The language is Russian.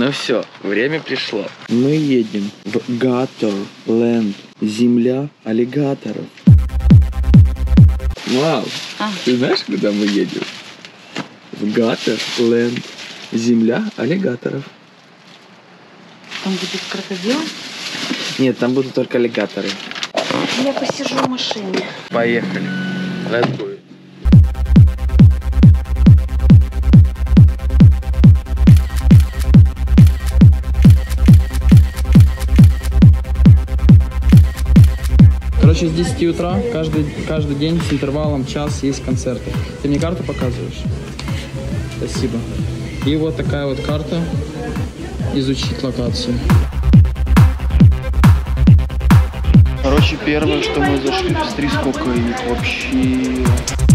Ну все, время пришло. Мы едем в Gatorland, земля аллигаторов. Вау, ты знаешь, куда мы едем? В Gatorland, земля аллигаторов. Там будут крокодилы? Нет, там будут только аллигаторы. Я посижу в машине. Поехали. Let's go. Короче, с 10 утра каждый день с интервалом час есть концерты. Ты мне карту показываешь? Спасибо. И вот такая вот карта. Изучить локацию. Короче, первое, что мы зашли в стрискоку, и вообще...